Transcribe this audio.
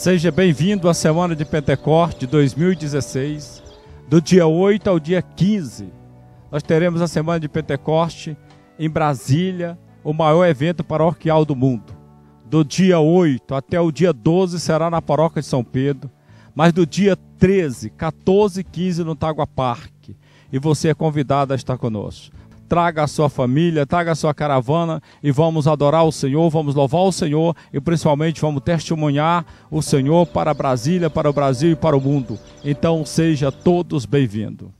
Seja bem-vindo à Semana de Pentecoste de 2016. Do dia 8 ao dia 15, nós teremos a Semana de Pentecoste em Brasília, o maior evento paroquial do mundo. Do dia 8 até o dia 12 será na Paróquia de São Pedro, mas do dia 13, 14 e 15 no Tágua Parque. E você é convidado a estar conosco. Traga a sua família, traga a sua caravana e vamos adorar o Senhor, vamos louvar o Senhor e principalmente vamos testemunhar o Senhor para Brasília, para o Brasil e para o mundo. Então, sejam todos bem-vindos.